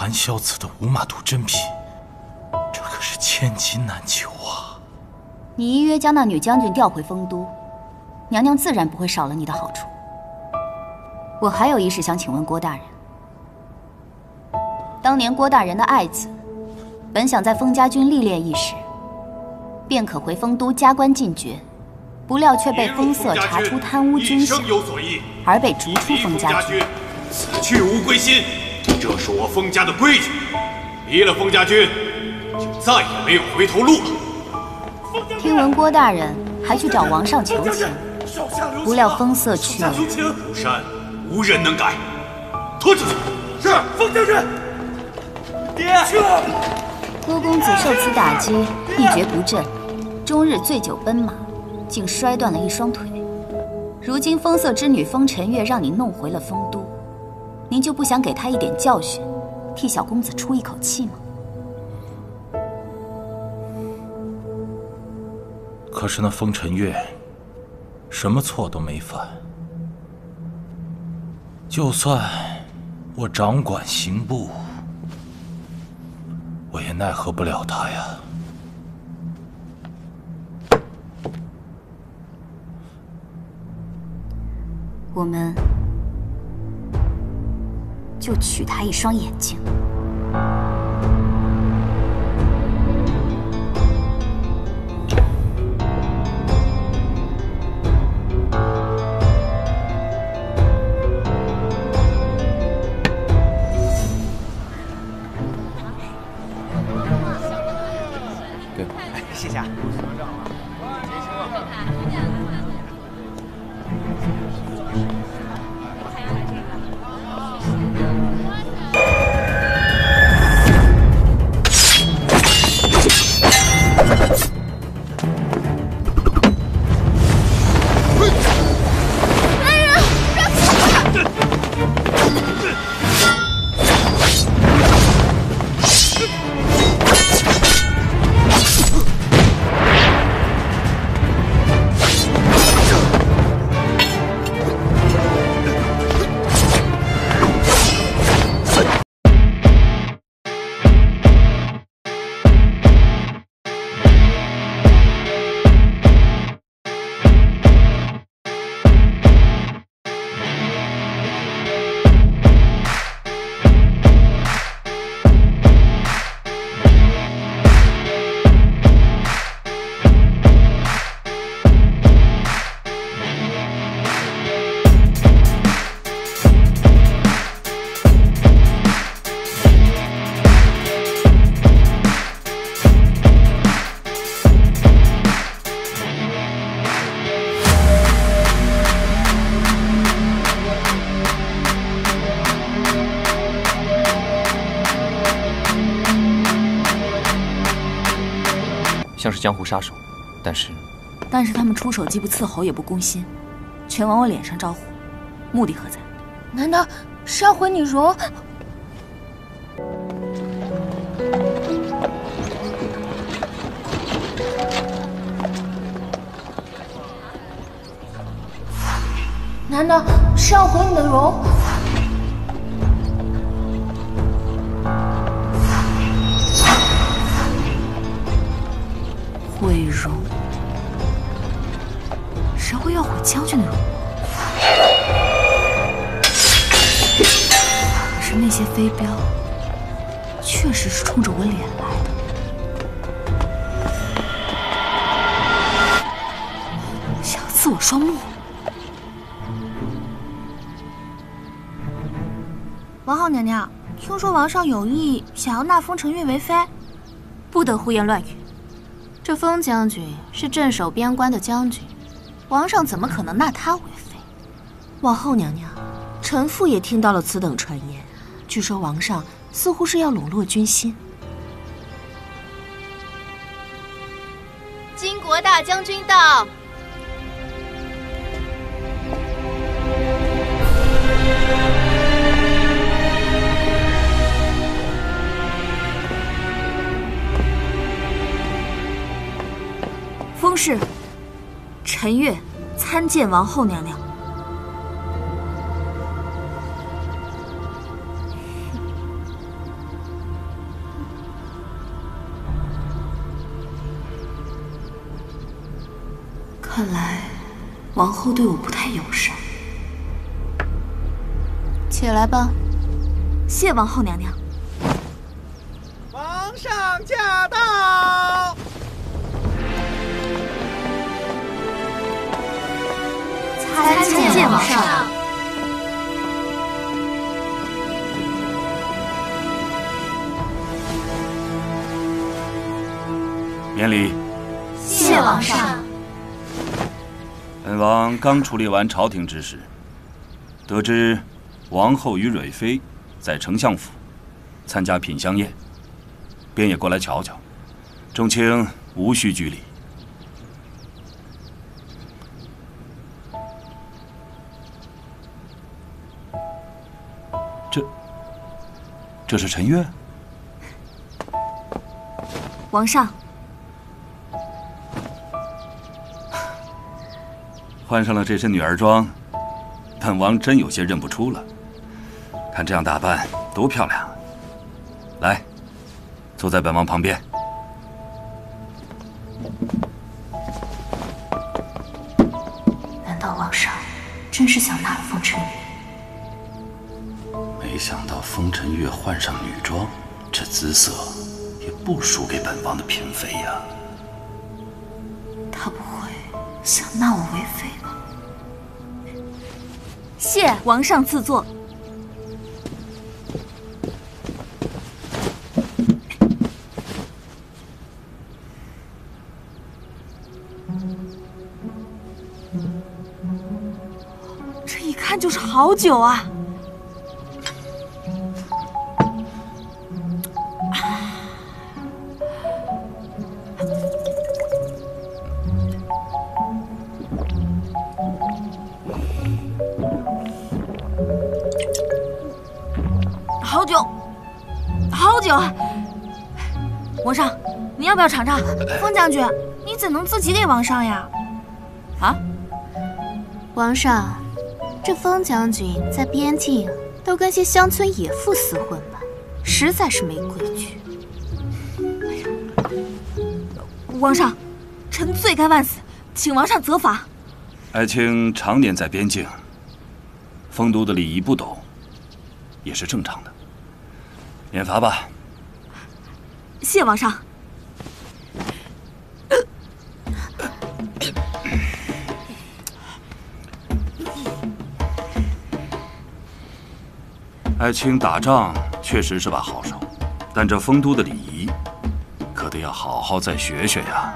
含硝子的五马毒真品，这可是千金难求啊！你一约将那女将军调回丰都，娘娘自然不会少了你的好处。我还有一事想请问郭大人。当年郭大人的爱子，本想在封家军历练一时，便可回丰都加官进爵，不料却被封色查出贪污军饷，而被逐出封家军。此去无归心，这是我封家的规矩。离了封家军，就再也没有回头路了。听闻郭大人还去找王上求情，不料封色却……巫山无人能改，拖出去。是封将军。 郭公子受此打击，一蹶不振，终日醉酒奔马，竟摔断了一双腿。如今风色之女风尘月让你弄回了丰都，您就不想给她一点教训，替小公子出一口气吗？可是那风尘月，什么错都没犯，就算我掌管刑部。 我也奈何不了他呀。我们就取他一双眼睛。像是江湖杀手，但是他们出手既不伺候也不攻心，全往我脸上招呼，目的何在？难道是要毁你容？难道是要毁你的容？ 毁容？谁会要毁将军的容？可是那些飞镖，确实是冲着我脸来的，想要刺我双目。王后娘娘，听说王上有意想要纳风尘月为妃，不得胡言乱语。 这封将军是镇守边关的将军，王上怎么可能纳他为妃？王后娘娘，臣妇也听到了此等传言，据说王上似乎是要笼络军心。金国大将军到。 封氏，陈月参见王后娘娘。看来王后对我不太友善。起来吧，谢王后娘娘。皇上驾到！参见王上。 免礼。谢王上。本王刚处理完朝廷之事，得知王后与蕊妃在丞相府参加品香宴，便也过来瞧瞧。众卿无需拘礼。这是陈月。王上。 换上了这身女儿装，本王真有些认不出了。看这样打扮多漂亮！来，坐在本王旁边。难道王上真是想纳了风尘月？没想到风尘月换上女装，这姿色也不输给本王的嫔妃呀。他不会想纳我为妃？ 谢王上赐座。这一看就是好酒啊！王上，你要不要尝尝？风将军，你怎能自己给王上呀？啊！王上，这风将军在边境都跟些乡村野妇厮混吧，实在是没规矩。王上，臣罪该万死，请王上责罚。爱卿常年在边境，丰都的礼仪不懂，也是正常的，免罚吧。 谢王上。爱卿打仗确实是把好手，但这丰都的礼仪，可得要好好再学学呀。